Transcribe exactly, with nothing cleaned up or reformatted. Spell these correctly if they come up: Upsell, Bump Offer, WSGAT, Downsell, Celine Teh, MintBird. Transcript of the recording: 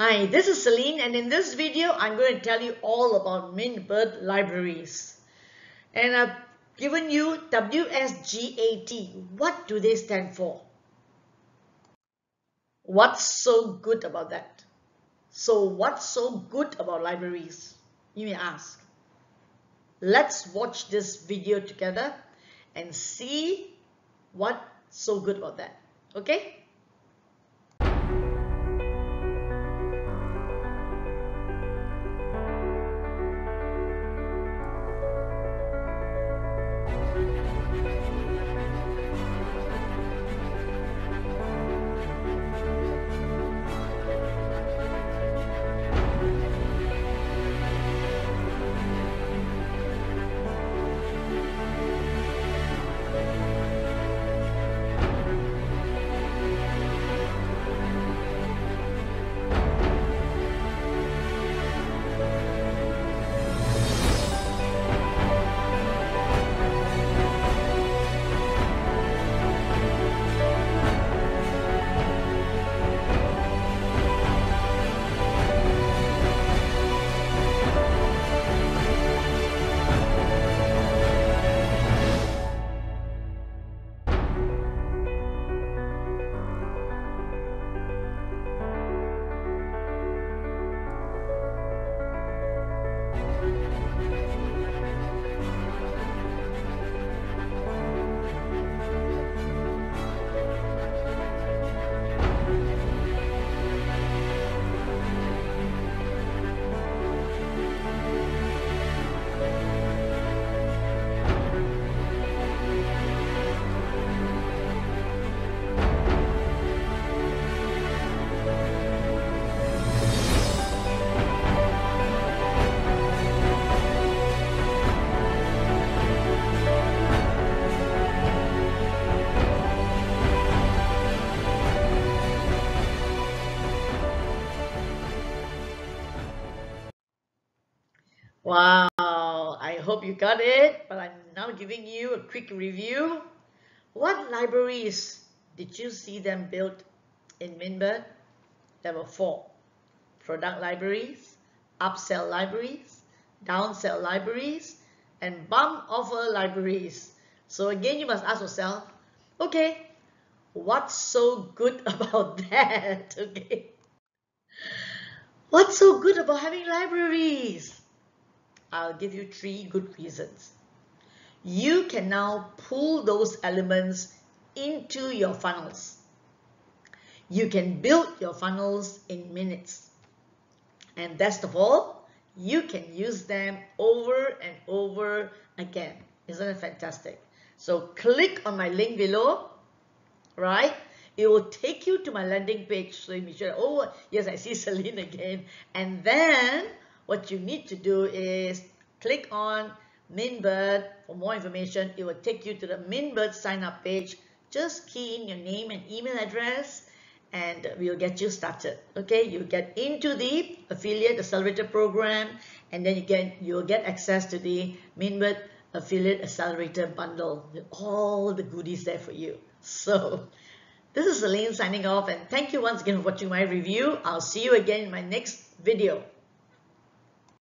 Hi, this is Celine, and in this video I'm going to tell you all about MintBird libraries. And I've given you W S G A T. What do they stand for? What's so good about that? So what's so good about libraries, you may ask? Let's watch this video together and see what's so good about that. Okay? Wow, I hope you got it, but I'm now giving you a quick review. What libraries did you see them built in MintBird? There were four. Product libraries, upsell libraries, downsell libraries, and bump offer libraries. So again, you must ask yourself, okay, what's so good about that? Okay, what's so good about having libraries? I'll give you three good reasons. You can now pull those elements into your funnels. You can build your funnels in minutes. And best of all, you can use them over and over again. Isn't it fantastic? So click on my link below, right? It will take you to my landing page. So you make sure, oh, yes, I see Celine again. And then what you need to do is click on MintBird for more information. It will take you to the MintBird sign up page. Just key in your name and email address and we'll get you started. Okay, you get into the affiliate accelerator program and then you get you'll get access to the MintBird affiliate accelerator bundle with all the goodies there for you. So this is Celine signing off, and thank you once again for watching my review. I'll see you again in my next video.